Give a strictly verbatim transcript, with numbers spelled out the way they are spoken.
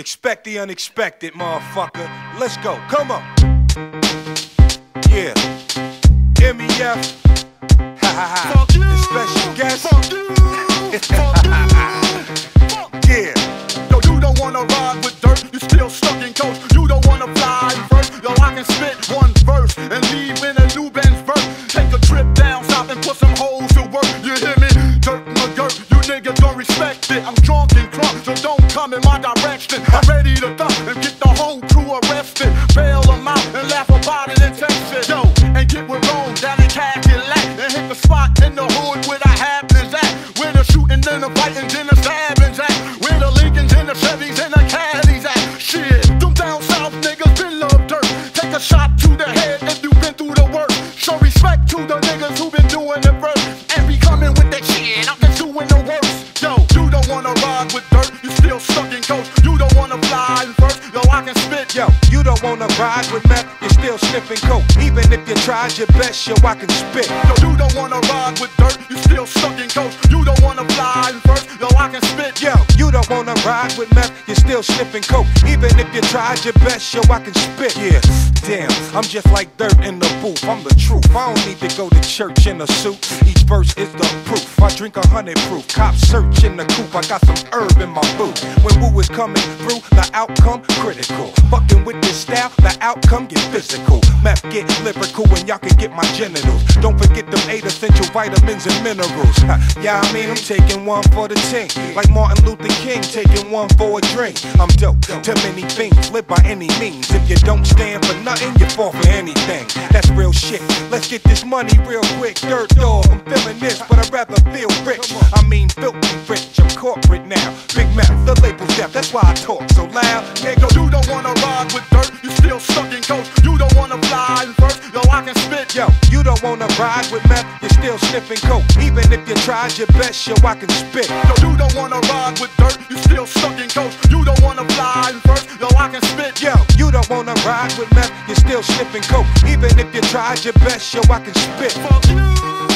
Expect the unexpected, motherfucker. Let's go, come on. Yeah. M E F. Ha ha ha. And special guest. Yeah. No, you don't wanna ride with dirt. You still stuck in coach. You don't wanna fly first. Yo, I can spit one verse and leave in a new band's verse. Take a trip down south and put some holes to work. You hear me? Dirt, my dirt. You niggas don't respect it. I'm drunk and crunk, so don't come in my direction. I'm ready to thump and get the whole crew arrested. Bail them out and laugh about it in Texas. Yo, and get with Rome down in Cackalack and hit the spot in the hood where the happenings at. Where the shooting and the fighting and the stabbings at. Where the Lincolns and the Chevys and the Caddies at. Shit, them down south niggas been love dirt. Take a shot to the head if you been through the work. Show respect to the niggas who been doing the verse and be coming with that shit. I'm just doing the worst. Yo, you don't wanna ride with dirt. You still stuck in coach. You don't wanna fly first. Yo, I can spit. Yo, you don't wanna ride with meth. You're still sniffing coke. Even if you tried your best, yo, I can spit. Yo, you don't wanna ride with dirt. You still stuck in coach. You don't wanna fly first. Yo, I can spit. Yo, you don't wanna ride with meth. You're still sniffing coke. Even if you tried your best, yo, I can spit. Yeah, damn. I'm just like dirt in the booth. I'm the truth. I don't need to go to church in a suit. Each verse is the proof. I drink a hundred proof. Cops search in the coupe. I got some herb in my boot. When Wu is coming through, the outcome critical. Fucking with this style, the outcome get physical. Meth get lyrical and y'all can get my genitals. Don't forget them eight essential vitamins and minerals. Yeah, I mean I'm taking one for the team. Like Martin Luther King taking one for a drink. I'm dope, too many things, live by any means. If you don't stand for nothing, you fall for anything. That's real shit, let's get this money real quick. Dirt dog, I'm feeling this, but I'd rather feel rich. I mean filthy rich, I'm corporate now. Big mouth, the label's deaf, that's why I talk so loud. Nigga, you don't wanna ride with dirt, you still stuck in coach. You don't wanna fly first, yo, I can spit. Yo, you don't wanna ride with meth, you're still sniffing coke. Even if you tried your best, yo, I can spit. Yo, you don't wanna ride with dirt, you still stuck in coach. You don't wanna fly first, yo, I can spit. Yo, you don't wanna ride with meth, you're still sniffing coke. Even if you tried your best, yo, I can spit. Fuck you.